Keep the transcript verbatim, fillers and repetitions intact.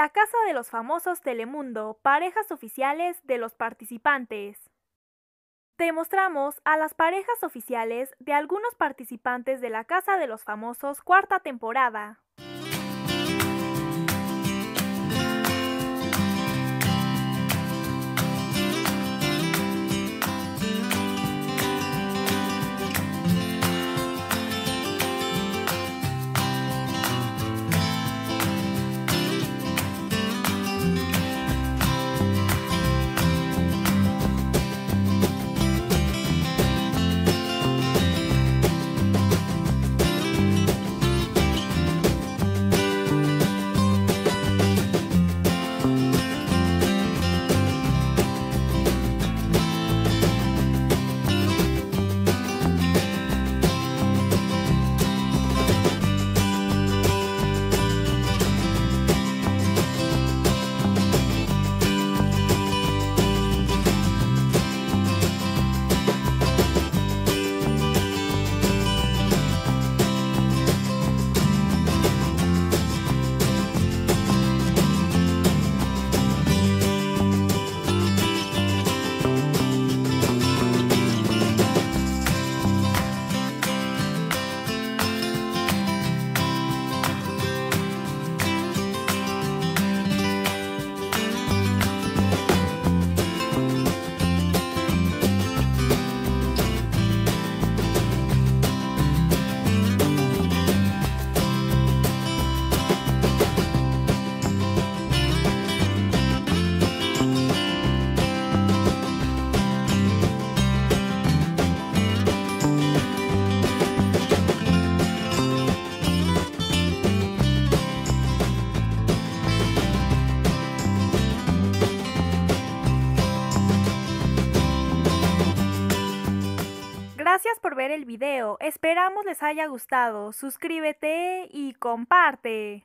La casa de los famosos Telemundo, parejas oficiales de los participantes. Te mostramos a las parejas oficiales de algunos participantes de la casa de los famosos cuarta temporada. Gracias por ver el video, esperamos les haya gustado, suscríbete y comparte.